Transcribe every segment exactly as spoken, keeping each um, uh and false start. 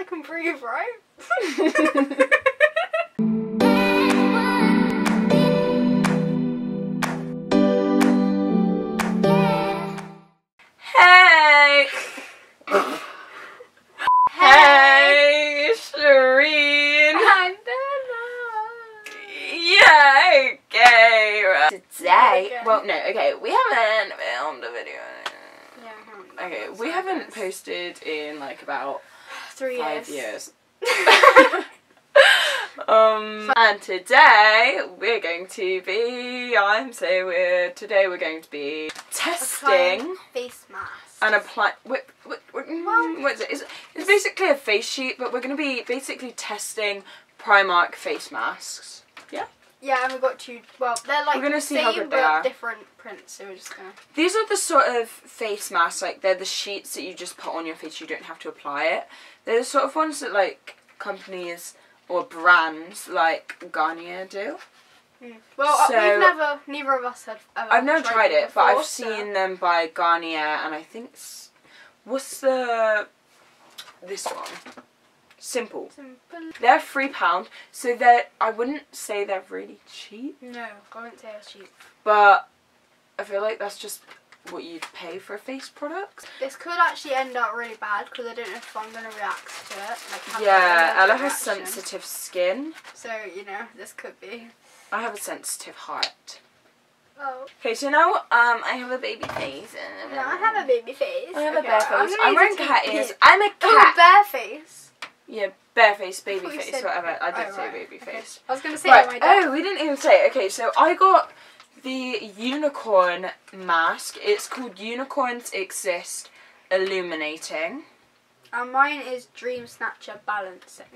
I can breathe, right? Well, no, okay, we haven't filmed a video. Yeah, we haven't. Okay, we haven't posted in like about three five years. years. um, and today we're going to be. I'm so weird. Today we're going to be testing face masks and apply. What, what, what, what is it? It's, it's basically a face sheet, but we're going to be basically testing Primark face masks. Yeah. Yeah, and we've got two, well, they're like, we're gonna see how good they are. Different prints, so we're just gonna... These are the sort of face masks, like, they're the sheets that you just put on your face, you don't have to apply it. They're the sort of ones that, like, companies or brands like Garnier do. Mm. Well, so, we've never, neither of us have ever I've never tried, tried it, before, but I've so. seen them by Garnier, and I think, what's the, this one? Simple. Simple. They're three pounds, so they're, I wouldn't say they're really cheap. No, I wouldn't say they're cheap. But I feel like that's just what you'd pay for a face product. This could actually end up really bad because I don't know if I'm going to react to it. Like, yeah, Ella has sensitive skin. So, you know, this could be. I have a sensitive heart. Oh. Okay, so now um, I have a baby face. And no, I have a baby face. I have okay, a bare face. I'm, I'm wearing cat ears. I'm a cat. Oh, bare face. Yeah, bare face, baby face, whatever. I did oh, say right. baby face. Okay. I was going to say right. my dad. Oh, we didn't even say it. Okay, so I got the unicorn mask. It's called Unicorns Exist Illuminating. And mine is Dream Snatcher Balancing.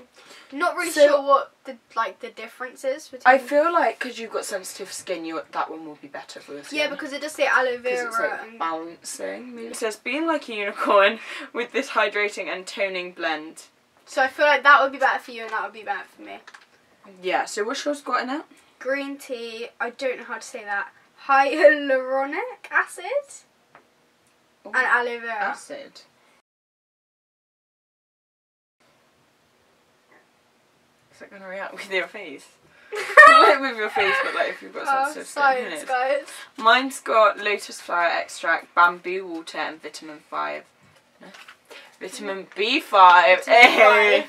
Not really so, sure what the like the difference is between. I feel like because you've got sensitive skin, you that one will be better for us. Yeah, because it does say aloe vera. It's like and balancing. Maybe. It says being like a unicorn with this hydrating and toning blend. So I feel like that would be better for you and that would be better for me. Yeah, so what's yours got in it? Green tea, I don't know how to say that. Hyaluronic acid. Ooh, and aloe vera. Acid. Is it going to react with your face? Not like with your face, but like if you've got oh, sensitive science, skin. Guys. Mine's got lotus flower extract, bamboo water and vitamin five. No? Vitamin B five. Vitamin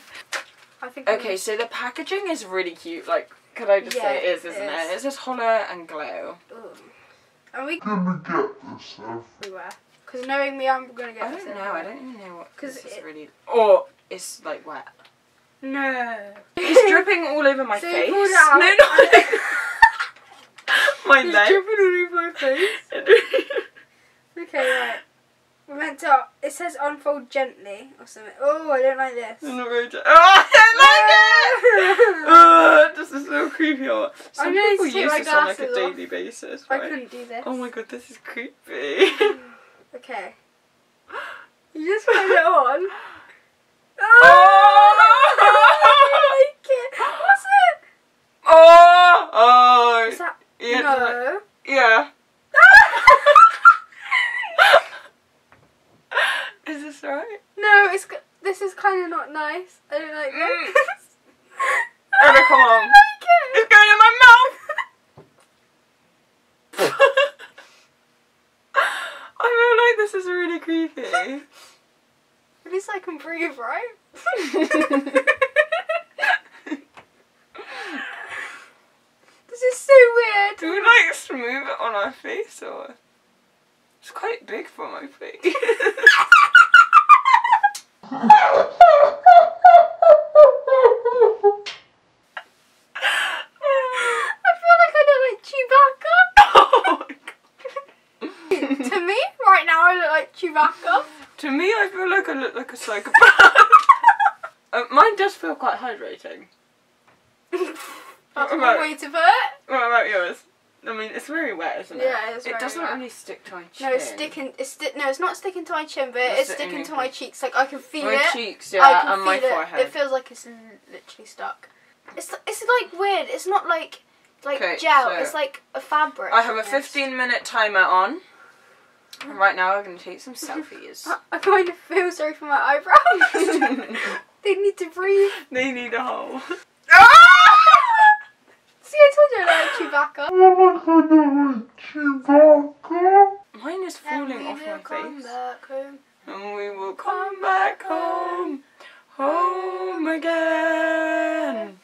I think okay, so the packaging is really cute. Like, could I just yeah, say it is, isn't it? Is. it? It's just Honor and Glow. Ooh. And we can we get this everywhere. Because knowing me, I'm gonna get. I don't this know. Everywhere. I don't even know what. Because it's really. Or it's like wet. No. It's dripping all over my so face. No, no. no. my it's leg. Dripping all over my face. Okay, right. We meant to. It says unfold gently or something. Oh, I don't like this. I'm not very. Oh, I don't like oh. it. Oh, this is so creepy. Some I'm people use this on like a daily off. basis. Right? I couldn't do this. Oh my god, this is creepy. Okay. You just put it on. Oh, I don't like it. What's it? Oh, oh. Is that yeah, no? Yeah. Is this right? No, it's this is kind of not nice. I don't like mm. this. I don't come on. like it. It's going in my mouth. I feel like this is really creepy. At least I can breathe, right? This is so weird. Do we like smooth it on our face or? It's quite big for my face. I feel like I look like Chewbacca. Oh my god. To me, right now I look like Chewbacca. To me, I feel like I look like a psychopath. uh, mine does feel quite hydrating. That's one way to put it. What about yours? I mean, it's very wet, isn't it? Yeah, it is. It very doesn't wet. really stick to my chin. No, it's sticking. It's sti No, it's not sticking to my chin, but it's, it's sticking to my cheeks. Like I can feel my it. My cheeks, yeah, I can and feel my it. forehead. It feels like it's literally stuck. It's it's like weird. It's not like like okay, gel. So it's like a fabric. I have a fifteen-minute timer on. And right now, we're gonna take some selfies. I, I kind of feel sorry for my eyebrows. They need to breathe. They need a hole. See, I told you I like Chewbacca. Chewbacca. Mine is falling off my face. And we will come back home, home again.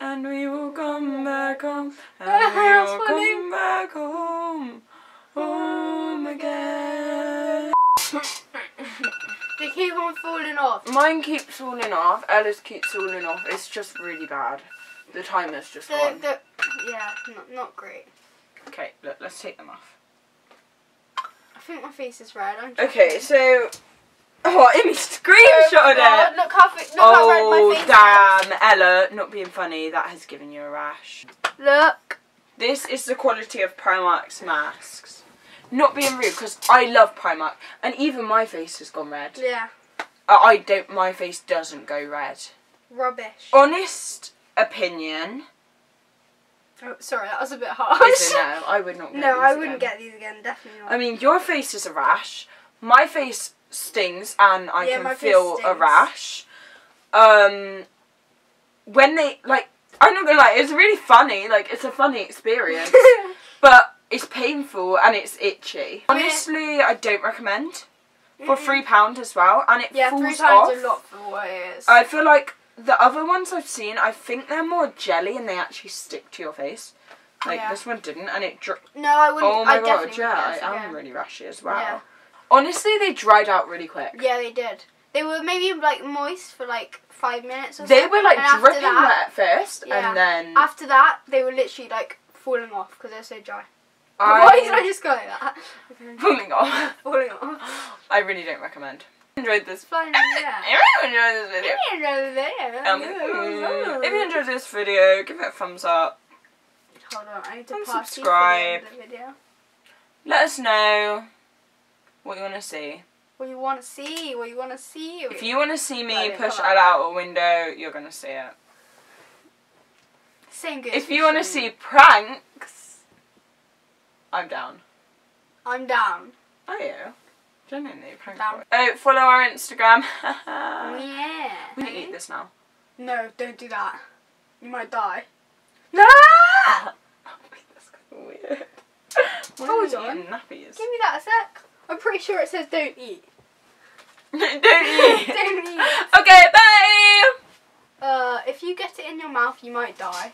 And we will come back home, and we will come back home, home again. They keep on falling off. Mine keeps falling off, Ella's keeps falling off. It's just really bad. The timer's just the, gone. The, yeah, not, not great. Okay, look, let's take them off. I think my face is red. I'm okay, so... Oh, Amy screenshotted oh it! Look how, look oh, how red my face damn, is. Ella, not being funny, that has given you a rash. Look. This is the quality of Primark's masks. Not being rude, because I love Primark. And even my face has gone red. Yeah. Uh, I don't, my face doesn't go red. Rubbish. Honest opinion. Oh, sorry, that was a bit harsh. I don't know, I would not get no, these I wouldn't again. get these again, definitely not. I mean, your face is a rash. My face stings and I yeah, can feel a rash. Um, when they, like, I'm not gonna lie, it's really funny. Like, it's a funny experience. But it's painful and it's itchy. Honestly, I don't recommend. For three pounds as well. And it yeah, falls three times off. A lot for what it is. I feel like the other ones I've seen, I think they're more jelly and they actually stick to your face. Like, yeah. This one didn't, and it dripped. No, I wouldn't. Oh my I god, yeah, I am really rashy as well. Yeah. Honestly, they dried out really quick. Yeah, they did. They were maybe, like, moist for, like, five minutes or they something. They were, like, and dripping that, at first, yeah. and then... After that, they were literally, like, falling off because they were so dry. I... Why did I just go like that? Falling off. Falling off. I really don't recommend. Enjoyed this. Fine, yeah. If you enjoyed this video, if you enjoyed this video, um, mm, if you enjoyed this video, give it a thumbs up. Hold on, I need to and pass subscribe. The video. Let us know what you want to see. What you want to see? What you want to see? If you want to see me push Ella out a window, you're gonna see it. Same good. If you want to see pranks, I'm down. I'm down. Are you? Genuinely, oh, follow our Instagram. Yeah. We can eat this now. No, don't do that. You might die. No! Ah! Oh, wait, that's kind of weird. Hold on. Nappies? Give me that a sec. I'm pretty sure it says don't eat. Don't eat. Don't eat. Okay, bye! Uh, if you get it in your mouth, you might die.